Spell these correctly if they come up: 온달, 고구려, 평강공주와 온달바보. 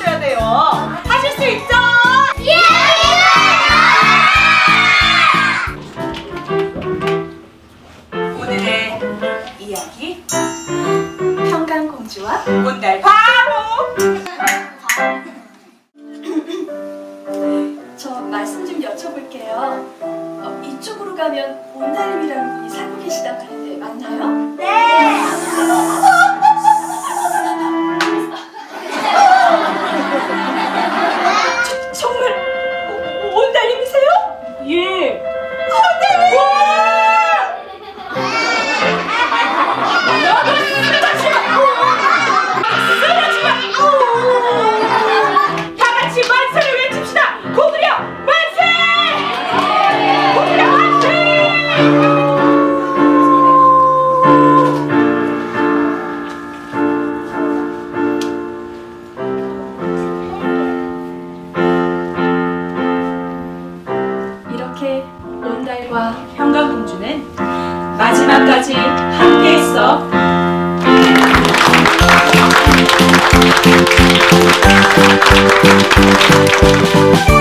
해주셔야 돼요. 하실 수 있죠? 예! 오늘의 이야기 평강공주와 온달바보! 저 말씀 좀 여쭤볼게요. 이쪽으로 가면 온달님이라는 분이 살고 계시다고 하는데 맞나요? 네! 정말 온달님이세요? 예! 온달님! 쓰러지마! 다같이 만세를 외칩시다! 고구려 만세! 고구려 만세! 평강공주는 마지막까지 함께했어.